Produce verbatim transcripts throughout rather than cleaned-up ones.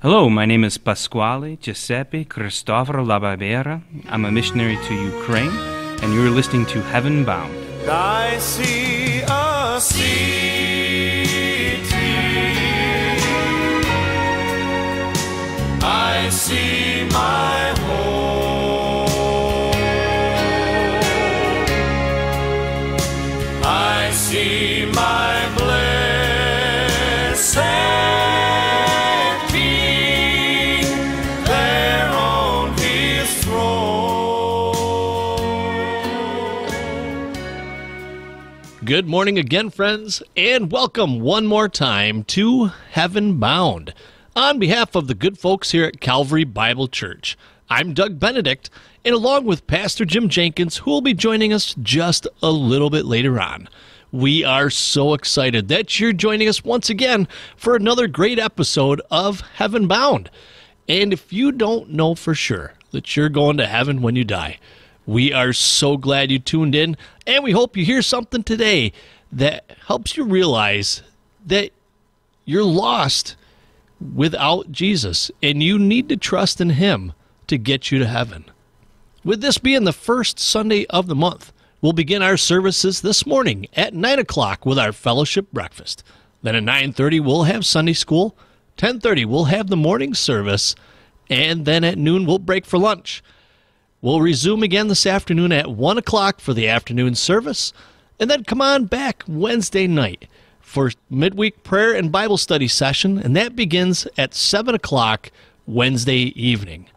Hello, my name is Pasquale Giuseppe Cristoforo La Barbera. I'm a missionary to Ukraine, and you're listening to Heaven Bound. I see a city. I see my home. I see my blessed. Good morning again, friends, and welcome one more time to Heaven Bound. On behalf of the good folks here at Calvary Bible Church, I'm Doug Benedict, and along with Pastor Jim Jenkins, who will be joining us just a little bit later on. We are so excited that you're joining us once again for another great episode of Heaven Bound. And if you don't know for sure that you're going to heaven when you die, we are so glad you tuned in, and we hope you hear something today that helps you realize that you're lost without Jesus, and you need to trust in Him to get you to heaven. With this being the first Sunday of the month, we'll begin our services this morning at nine o'clock with our fellowship breakfast. Then at nine thirty, we'll have Sunday school. ten thirty, we'll have the morning service. And then at noon, we'll break for lunch. We'll resume again this afternoon at one o'clock for the afternoon service, and then come on back Wednesday night for midweek prayer and Bible study session, and that begins at seven o'clock Wednesday evening.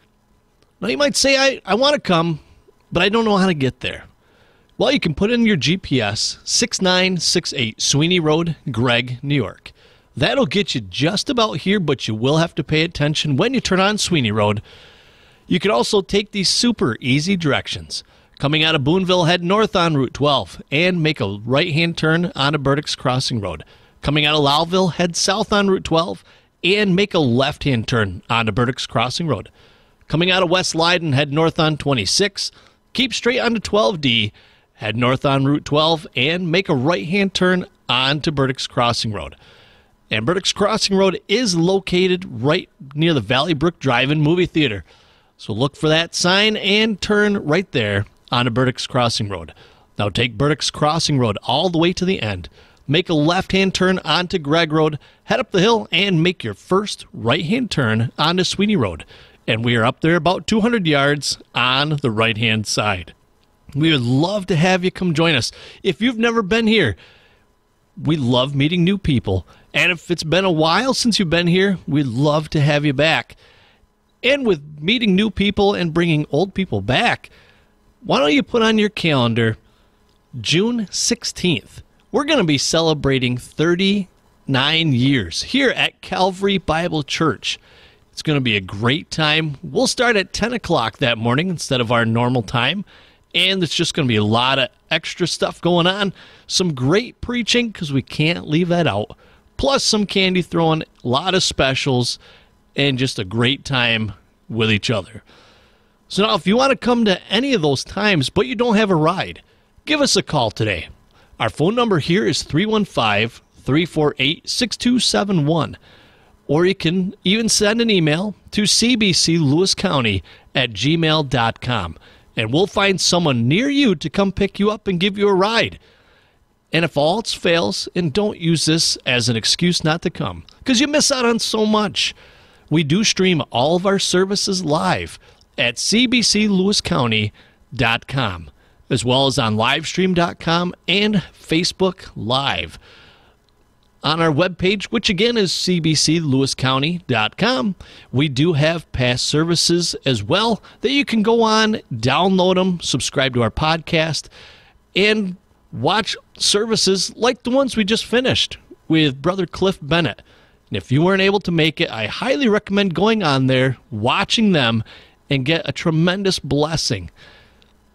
Now you might say, I, I want to come, but I don't know how to get there. Well, you can put in your G P S, six nine six eight Sweeney Road, Greig, New York. That'll get you just about here, but you will have to pay attention when you turn on Sweeney Road. You can also take these super easy directions. Coming out of Boonville, head north on Route twelve and make a right-hand turn onto Burdick's Crossing Road. Coming out of Lowville, head south on Route twelve and make a left-hand turn onto Burdick's Crossing Road. Coming out of West Lydon, head north on twenty-six. Keep straight onto twelve D, head north on Route twelve and make a right-hand turn onto Burdick's Crossing Road. And Burdick's Crossing Road is located right near the Valley Brook Drive-in Movie Theater. So look for that sign and turn right there onto Burdick's Crossing Road. Now take Burdick's Crossing Road all the way to the end. Make a left-hand turn onto Gregg Road, head up the hill, and make your first right-hand turn onto Sweeney Road. And we are up there about two hundred yards on the right-hand side. We would love to have you come join us. If you've never been here, we love meeting new people. And if it's been a while since you've been here, we'd love to have you back. And with meeting new people and bringing old people back, why don't you put on your calendar June sixteenth? We're going to be celebrating thirty-nine years here at Calvary Bible Church. It's going to be a great time. We'll start at ten o'clock that morning instead of our normal time. And it's just going to be a lot of extra stuff going on. Some great preaching, because we can't leave that out. Plus some candy throwing, a lot of specials, and just a great time with each other. So now if you want to come to any of those times, but you don't have a ride, give us a call today. Our phone number here is three one five, three four eight, six two seven one. Or you can even send an email to c b c lewis county at gmail dot com. And we'll find someone near you to come pick you up and give you a ride. And if all else fails, and don't use this as an excuse not to come, because you miss out on so much. We do stream all of our services live at c b c lewis county dot com, as well as on livestream dot com and Facebook Live. On our webpage, which again is c b c lewis county dot com, we do have past services as well that you can go on, download them, subscribe to our podcast, and watch services like the ones we just finished with Brother Cliff Bennett. And if you weren't able to make it, I highly recommend going on there, watching them, and get a tremendous blessing.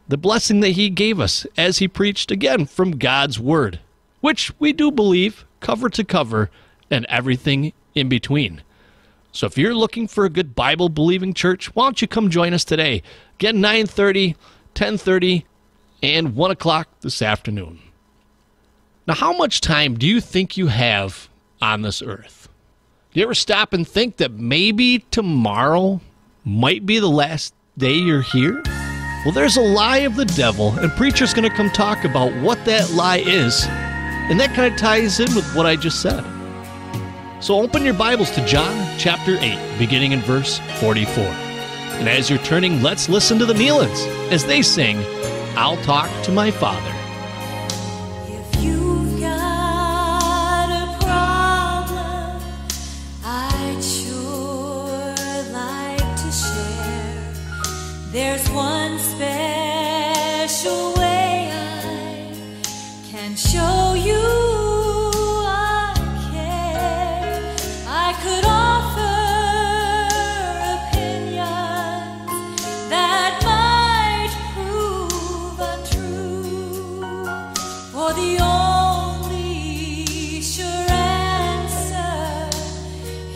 The blessing that he gave us as he preached, again, from God's Word, which we do believe, cover to cover, and everything in between. So if you're looking for a good Bible-believing church, why don't you come join us today? Again, nine thirty, ten thirty, and one o'clock this afternoon. Now, how much time do you think you have on this earth? You ever stop and think that maybe tomorrow might be the last day you're here? Well, there's a lie of the devil, and Preacher's going to come talk about what that lie is, and that kind of ties in with what I just said. So open your Bibles to John chapter eight, beginning in verse forty-four. And as you're turning, let's listen to the Neelands as they sing, "I'll Talk to My Father." There's one special way I can show you I care. I could offer opinions that might prove untrue, for the only sure answer,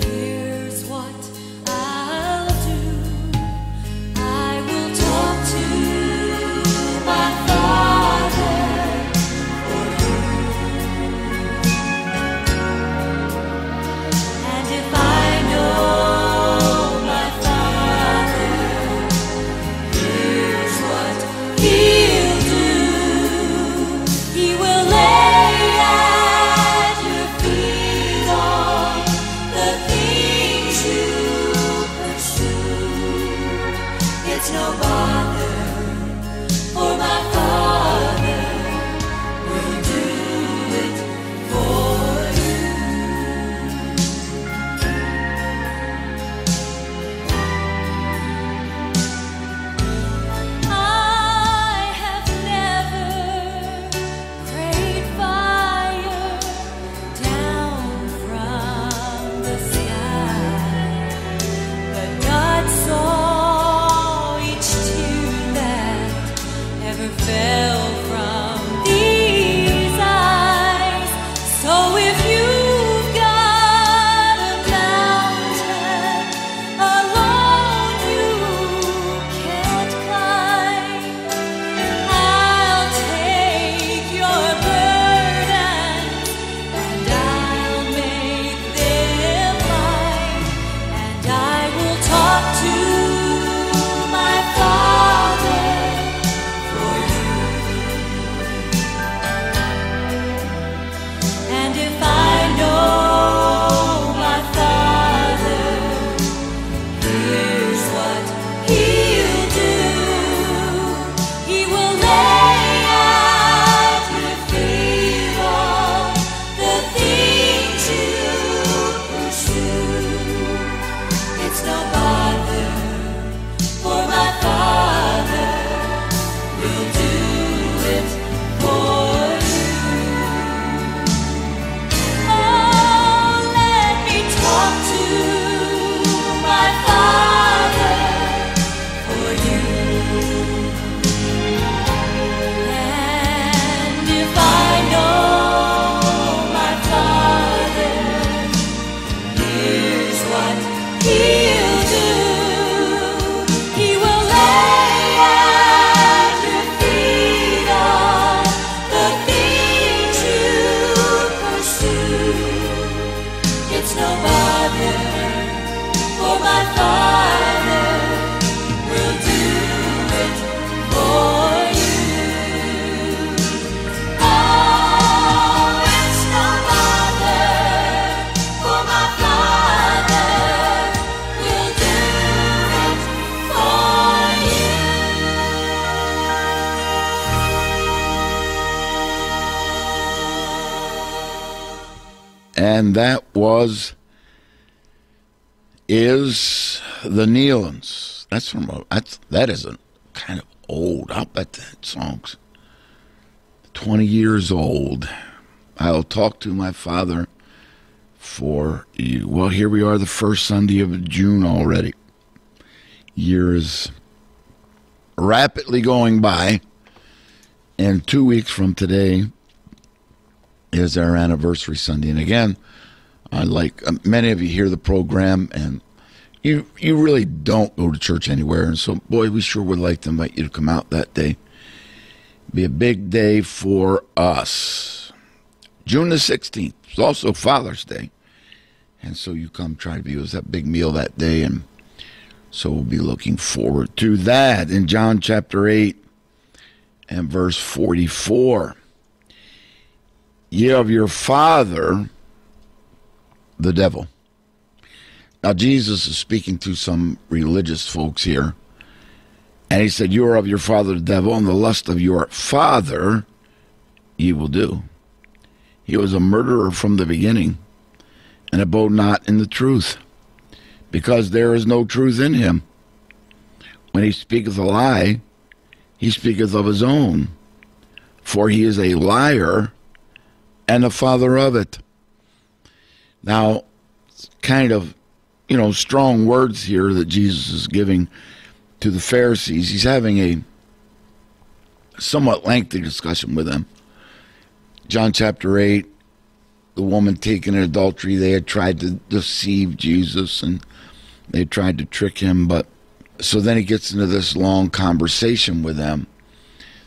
here's what I'll do. I And that was, is the Neelands. That's from a, that's, that is a kind of old. I'll bet that song's twenty years old. I'll talk to my father for you. Well, here we are, the first Sunday of June already. Year is rapidly going by, and two weeks from today is our anniversary Sunday. And again, I like uh, many of you hear the program, and you you really don't go to church anywhere. And so, boy, we sure would like to invite you to come out that day. It'd be a big day for us. June the sixteenth is also Father's Day. And so you come try to be with that big meal that day. And so we'll be looking forward to that. In John chapter eight and verse forty-four, ye of your father, the devil. Now Jesus is speaking to some religious folks here. And he said, you are of your father the devil, and the lust of your father ye will do. He was a murderer from the beginning, and abode not in the truth, because there is no truth in him. When he speaketh a lie, he speaketh of his own, for he is a liar and the father of it. Now, kind of, you know, strong words here that Jesus is giving to the Pharisees. He's having a somewhat lengthy discussion with them. John chapter eight, the woman taken in adultery, they had tried to deceive Jesus and they tried to trick him. But so then he gets into this long conversation with them.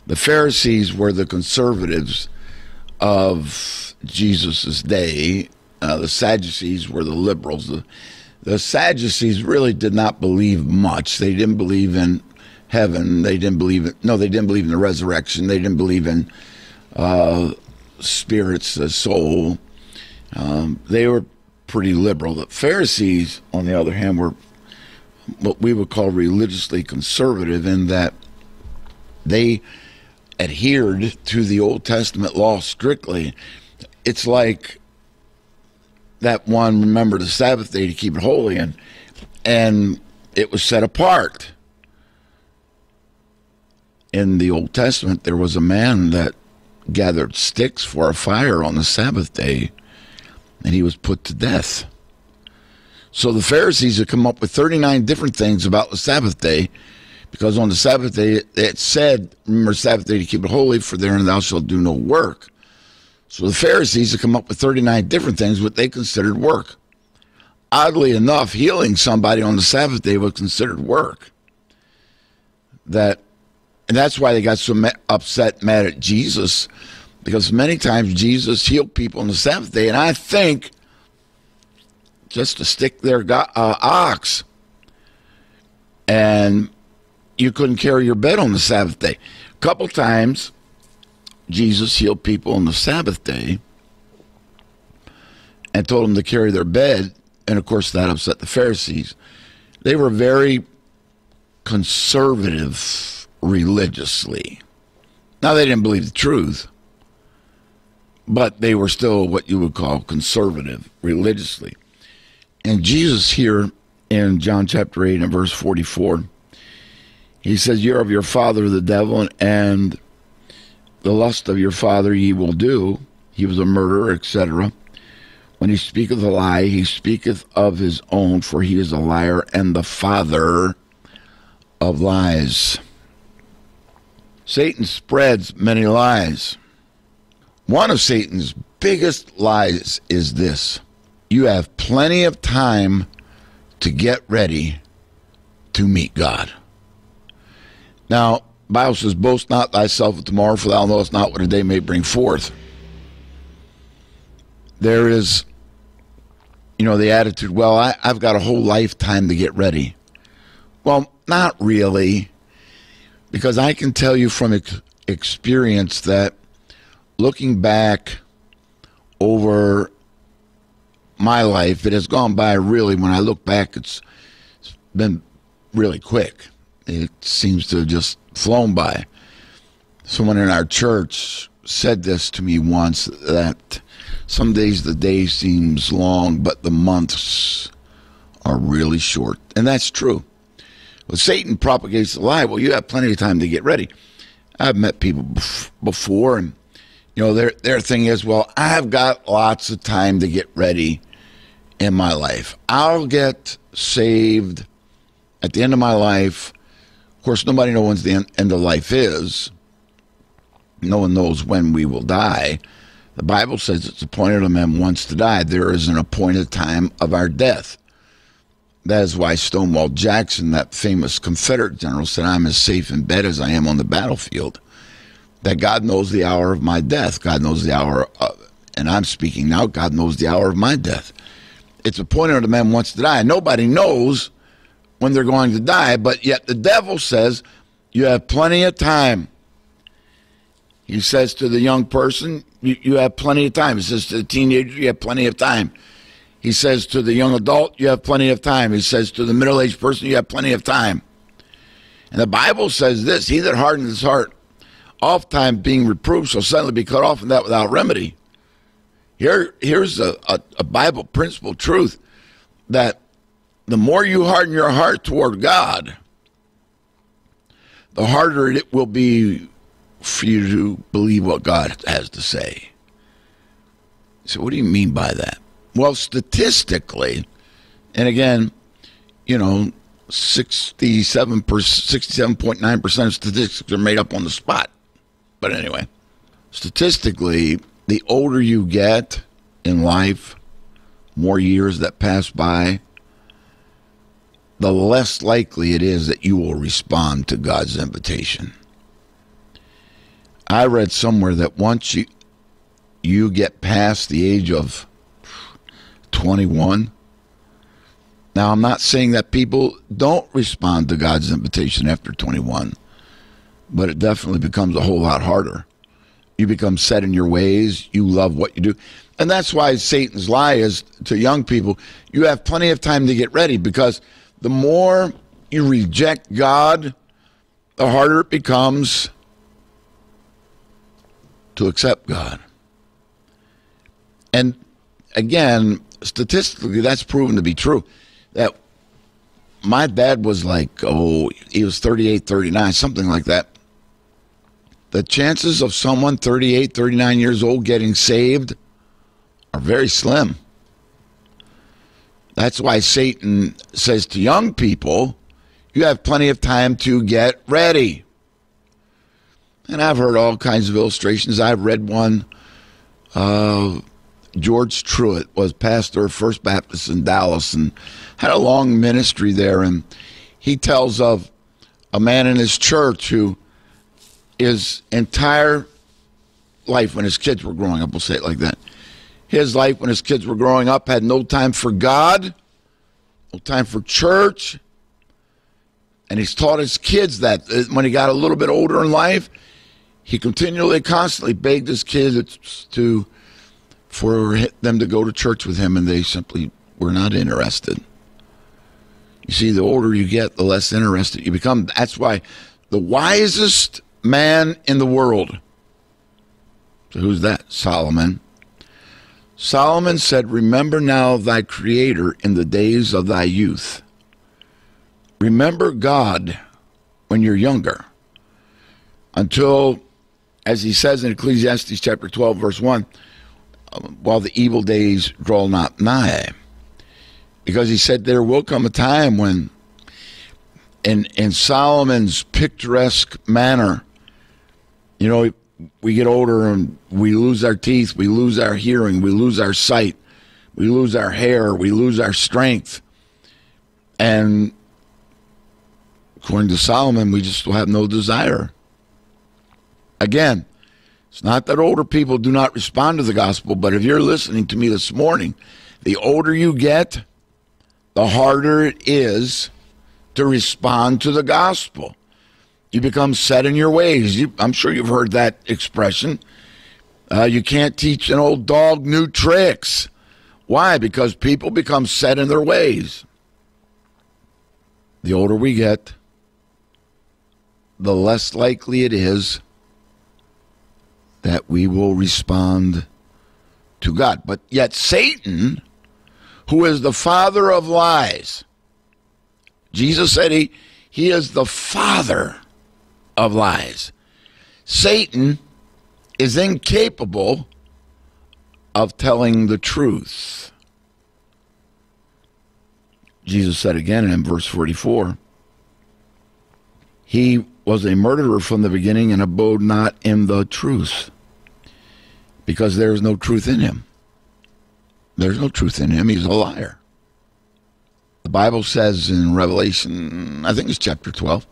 The Pharisees were the conservatives of Jesus's day. Uh, the Sadducees were the liberals. The, the Sadducees really did not believe much. They didn't believe in heaven. They didn't believe in, no, they didn't believe in the resurrection. They didn't believe in uh, spirits, the soul. Um, they were pretty liberal. The Pharisees, on the other hand, were what we would call religiously conservative in that they adhered to the Old Testament law strictly. It's like that one, remember the Sabbath day to keep it holy, and and it was set apart. In the Old Testament, there was a man that gathered sticks for a fire on the Sabbath day, and he was put to death. So the Pharisees had come up with thirty-nine different things about the Sabbath day, because on the Sabbath day it said, remember Sabbath day to keep it holy, for therein thou shalt do no work. So the Pharisees had come up with thirty-nine different things what they considered work. Oddly enough, healing somebody on the Sabbath day was considered work. That, and that's why they got so upset, mad at Jesus, because many times Jesus healed people on the Sabbath day, and I think just to stick their uh, ox, and you couldn't carry your bed on the Sabbath day. A couple times Jesus healed people on the Sabbath day and told them to carry their bed, and of course that upset the Pharisees. They were very conservative religiously. Now they didn't believe the truth, but they were still what you would call conservative religiously. And Jesus here in John chapter eight and verse forty-four, he says, you're of your father the devil, and the lust of your father ye will do. He was a murderer, et cetera. When he speaketh a lie, he speaketh of his own, for he is a liar and the father of lies. Satan spreads many lies. One of Satan's biggest lies is this: you have plenty of time to get ready to meet God. Now, the Bible says, boast not thyself of tomorrow, for thou knowest not what a day may bring forth. There is, you know, the attitude, well, I, I've got a whole lifetime to get ready. Well, not really, because I can tell you from ex experience that looking back over my life, it has gone by really, when I look back, it's, it's been really quick. It seems to have just flown by. Someone in our church said this to me once, that some days the day seems long, but the months are really short. And that's true. Well, Satan propagates the lie, well, you have plenty of time to get ready. I've met people before, and you know, their, their thing is, well, I've got lots of time to get ready in my life. I'll get saved at the end of my life. Of course, nobody knows when the end, end of life is. No one knows when we will die. The Bible says it's appointed a man once to die. There is an appointed time of our death. That is why Stonewall Jackson, that famous Confederate general, said, I'm as safe in bed as I am on the battlefield. That God knows the hour of my death. God knows the hour of, and I'm speaking now, God knows the hour of my death. it's appointed unto man wants to die. Nobody knows when they're going to die, but yet the devil says you have plenty of time. He says to the young person, you, you have plenty of time. He says to the teenager, you have plenty of time. He says to the young adult, you have plenty of time. He says to the middle-aged person, you have plenty of time. And the Bible says this, he that hardened his heart, oft time being reproved, shall suddenly be cut off, and that without remedy. Here, here's a, a, a Bible principle truth, that the more you harden your heart toward God, the harder it will be for you to believe what God has to say. So what do you mean by that? Well, statistically, and again, you know, sixty-seven percent, sixty-seven point nine percent of statistics are made up on the spot. But anyway, statistically, the older you get in life, more years that pass by, the less likely it is that you will respond to God's invitation. I read somewhere that once you, you get past the age of twenty-one. Now, I'm not saying that people don't respond to God's invitation after twenty-one, but it definitely becomes a whole lot harder. You become set in your ways. You love what you do. And that's why Satan's lie is to young people, you have plenty of time to get ready, because the more you reject God, the harder it becomes to accept God. And again, statistically, that's proven to be true. That my dad was like, oh, he was thirty-eight, thirty-nine, something like that. The chances of someone thirty-eight, thirty-nine years old getting saved are very slim. That's why Satan says to young people, you have plenty of time to get ready. And I've heard all kinds of illustrations. I've read one. Uh, George Truitt was pastor of First Baptist in Dallas and had a long ministry there. And he tells of a man in his church who his entire life when his kids were growing up, we'll say it like that, his life when his kids were growing up had no time for God, no time for church. And he's taught his kids that when he got a little bit older in life, he continually, constantly begged his kids to, for them to go to church with him, and they simply were not interested. You see, the older you get, the less interested you become. That's why the wisest man in the world, so who's that? Solomon. Solomon said, remember now thy Creator in the days of thy youth. Remember God when you're younger, until, as he says in Ecclesiastes chapter twelve, verse one, while the evil days draw not nigh. Because he said there will come a time when, in, in Solomon's picturesque manner, you know, we get older and we lose our teeth, we lose our hearing, we lose our sight, we lose our hair, we lose our strength. And according to Solomon, we just will have no desire. Again, it's not that older people do not respond to the gospel, but if you're listening to me this morning, the older you get, the harder it is to respond to the gospel. You become set in your ways. You, I'm sure you've heard that expression. Uh, you can't teach an old dog new tricks. Why? Because people become set in their ways. The older we get, the less likely it is that we will respond to God. But yet Satan, who is the father of lies, Jesus said he, he is the father of lies. Satan is incapable of telling the truth. Jesus said again in verse forty-four, he was a murderer from the beginning and abode not in the truth, because there is no truth in him. There's no truth in him. He's a liar. The Bible says in Revelation, I think it's chapter twelve,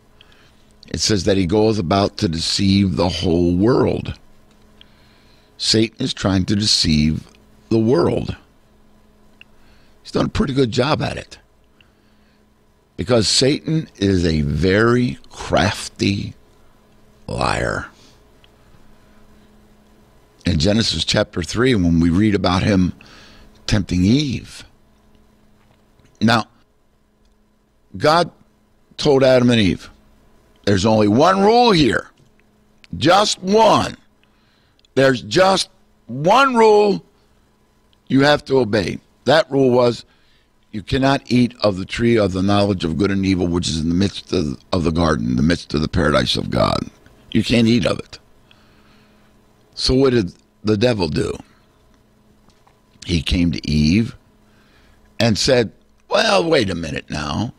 it says that he goeth about to deceive the whole world. Satan is trying to deceive the world. He's done a pretty good job at it. Because Satan is a very crafty liar. In Genesis chapter three, when we read about him tempting Eve. Now, God told Adam and Eve, there's only one rule here. Just one. There's just one rule you have to obey. That rule was, you cannot eat of the tree of the knowledge of good and evil, which is in the midst of, of the garden, in the midst of the paradise of God. You can't eat of it. So what did the devil do? He came to Eve and said, well, wait a minute now.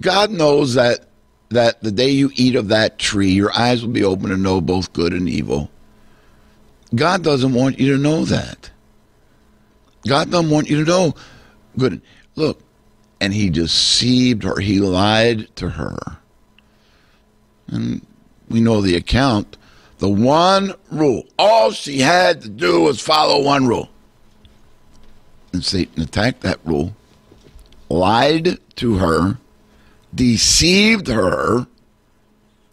God knows that, that the day you eat of that tree, your eyes will be open to know both good and evil. God doesn't want you to know that. God doesn't want you to know good. Look, and he deceived her. He lied to her. And we know the account. The one rule. All she had to do was follow one rule. And Satan attacked that rule, lied to her, deceived her,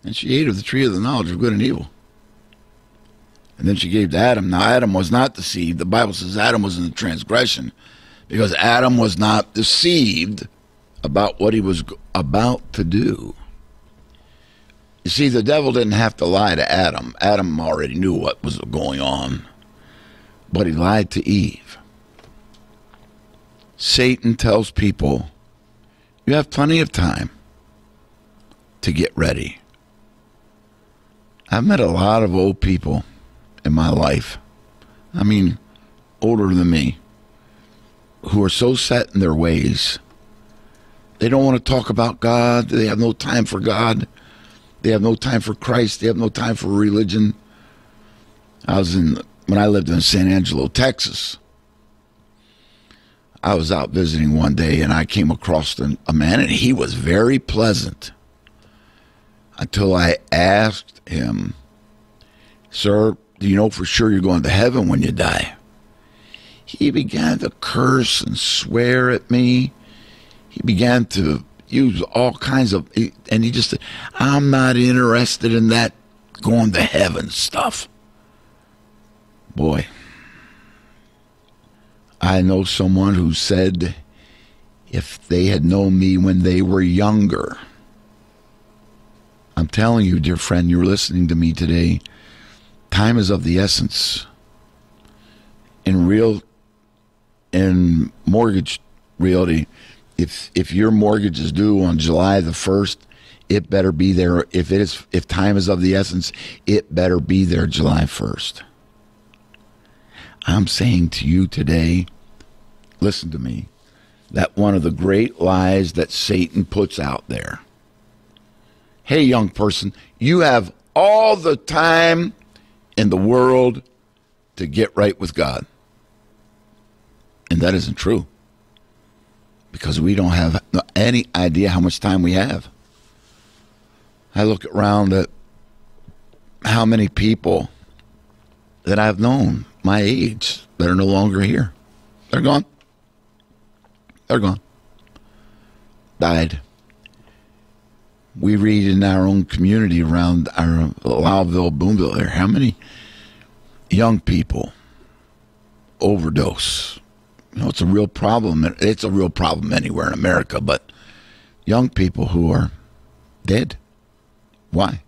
and she ate of the tree of the knowledge of good and evil. And then she gave to Adam. Now, Adam was not deceived. The Bible says Adam was in the transgression because Adam was not deceived about what he was about to do. You see, the devil didn't have to lie to Adam. Adam already knew what was going on, but he lied to Eve. Satan tells people, you have plenty of time to get ready. I've met a lot of old people in my life. I mean, older than me, who are so set in their ways. They don't want to talk about God. They have no time for God. They have no time for Christ. They have no time for religion. I was in, when I lived in San Angelo, Texas, I was out visiting one day, and I came across a man, and he was very pleasant until I asked him, sir, do you know for sure you're going to heaven when you die? He began to curse and swear at me. He began to use all kinds of, and he just said, I'm not interested in that going to heaven stuff. Boy. I know someone who said if they had known me when they were younger. I'm telling you, dear friend, you're listening to me today. Time is of the essence. In real, in mortgage realty, if if your mortgage is due on July the first, it better be there. If it is, if time is of the essence, it better be there July first. I'm saying to you today, listen to me, that one of the great lies that Satan puts out there. Hey, young person, you have all the time in the world to get right with God. And that isn't true, because we don't have any idea how much time we have. I look around at how many people that I've known my age that are no longer here. They're gone. They're gone. Died. We read in our own community around our Lowville, Boonville area, how many young people overdose. You know, it's a real problem. It's a real problem anywhere in America, but young people who are dead. Why?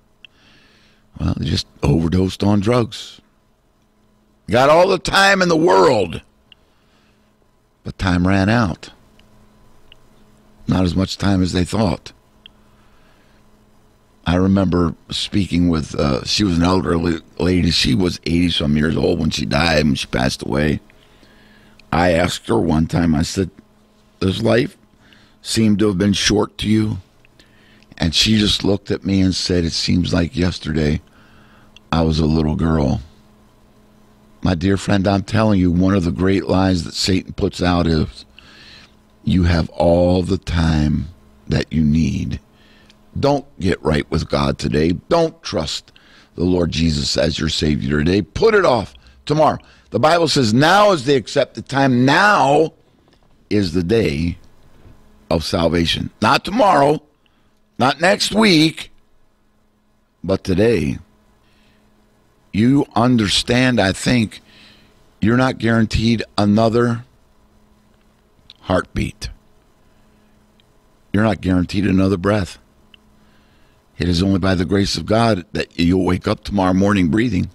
Well, they just overdosed on drugs. Got all the time in the world, but time ran out. Not as much time as they thought. I remember speaking with, uh, she was an elderly lady. She was eighty-some years old when she died, when she passed away. I asked her one time, I said, does life seem to have been short to you? And she just looked at me and said, it seems like yesterday I was a little girl. My dear friend, I'm telling you, one of the great lies that Satan puts out is you have all the time that you need. Don't get right with God today. Don't trust the Lord Jesus as your Savior today. Put it off tomorrow. The Bible says now is the accepted time. Now is the day of salvation. Not tomorrow, not next week, but today. You understand, I think, you're not guaranteed another heartbeat. You're not guaranteed another breath. It is only by the grace of God that you'll wake up tomorrow morning breathing.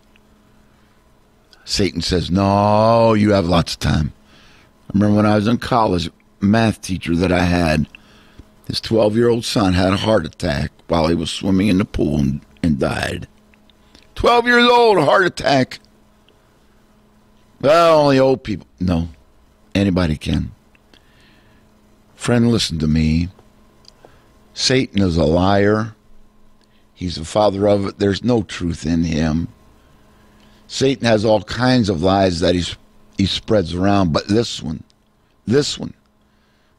Satan says, no, you have lots of time. I remember when I was in college, a math teacher that I had, his twelve-year-old son had a heart attack while he was swimming in the pool and, and died. twelve years old, heart attack. Well, only old people. No, anybody can. Friend, listen to me. Satan is a liar. He's the father of it. There's no truth in him. Satan has all kinds of lies that he's, he spreads around, but this one, this one,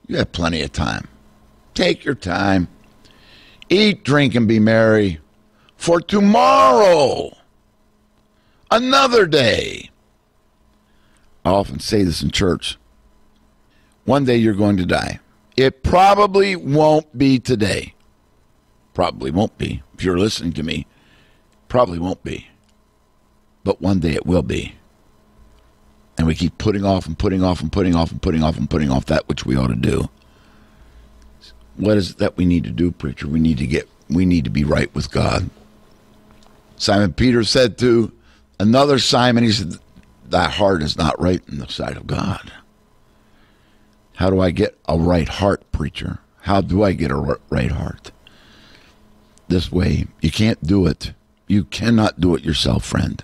you have plenty of time. Take your time. Eat, drink, and be merry. For tomorrow, another day. I often say this in church. One day you're going to die. It probably won't be today. Probably won't be. If you're listening to me, probably won't be. But one day it will be. And we keep putting off and putting off and putting off and putting off and putting off that which we ought to do. What is it that we need to do, preacher? We need to get, we need to be right with God. Simon Peter said to another Simon, he said, thy heart is not right in the sight of God. How do I get a right heart, preacher? How do I get a right heart? This way. You can't do it. You cannot do it yourself, friend.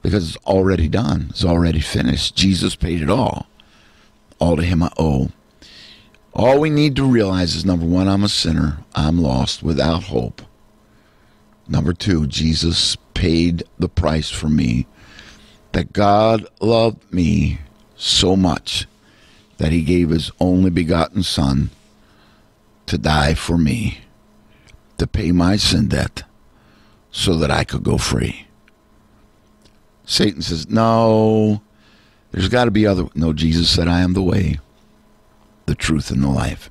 Because it's already done. It's already finished. Jesus paid it all. All to him I owe. All we need to realize is, number one, I'm a sinner. I'm lost without hope. Number two, Jesus paid the price for me. That God loved me so much that he gave his only begotten son to die for me, to pay my sin debt so that I could go free. Satan says, no, there's got to be other. No, Jesus said, I am the way, the truth, and the life.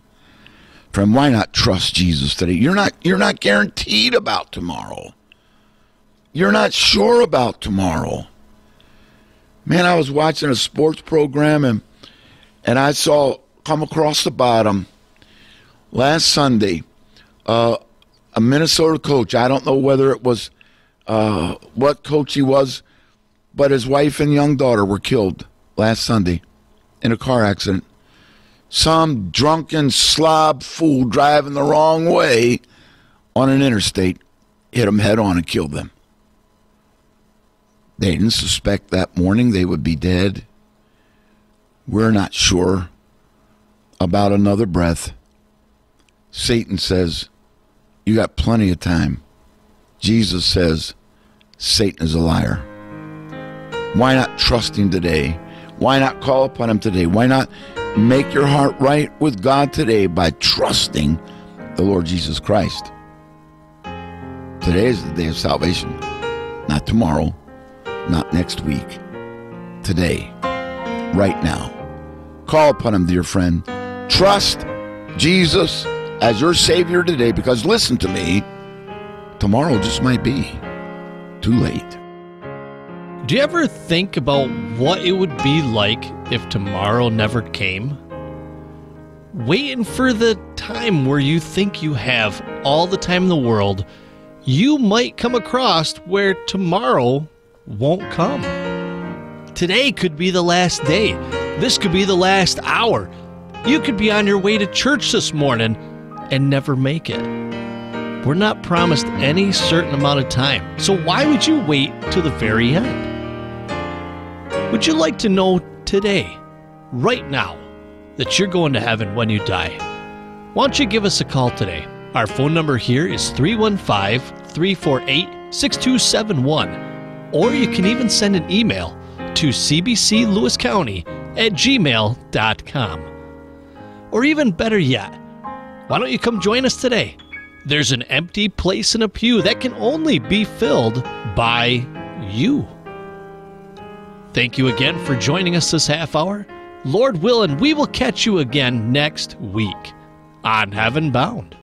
Friend, why not trust Jesus today? You're not, you're not guaranteed about tomorrow. You're not sure about tomorrow. Man, I was watching a sports program, and, and I saw come across the bottom last Sunday, uh, a Minnesota coach. I don't know whether it was uh, what coach he was, but his wife and young daughter were killed last Sunday in a car accident. Some drunken slob fool driving the wrong way on an interstate hit them head on and killed them. They didn't suspect that morning they would be dead. We're not sure about another breath. Satan says, you got plenty of time. Jesus says, Satan is a liar. Why not trust him today? Why not call upon him today? Why not make your heart right with God today by trusting the Lord Jesus Christ? Today is the day of salvation. Not tomorrow, not next week. Today, right now. Call upon him, dear friend. Trust Jesus as your Savior today, because listen to me, tomorrow just might be too late. Do you ever think about what it would be like if tomorrow never came? Waiting for the time where you think you have all the time in the world, you might come across where tomorrow won't come. Today could be the last day. This could be the last hour. You could be on your way to church this morning and never make it. We're not promised any certain amount of time, so why would you wait to the very end? Would you like to know today, right now, that you're going to heaven when you die? Why don't you give us a call today? Our phone number here is three one five, three four eight, six two seven one. Or you can even send an email to c b c lewis county at gmail dot com. Or even better yet, why don't you come join us today? There's an empty place in a pew that can only be filled by you. Thank you again for joining us this half hour. Lord willing, we will catch you again next week on Heaven Bound.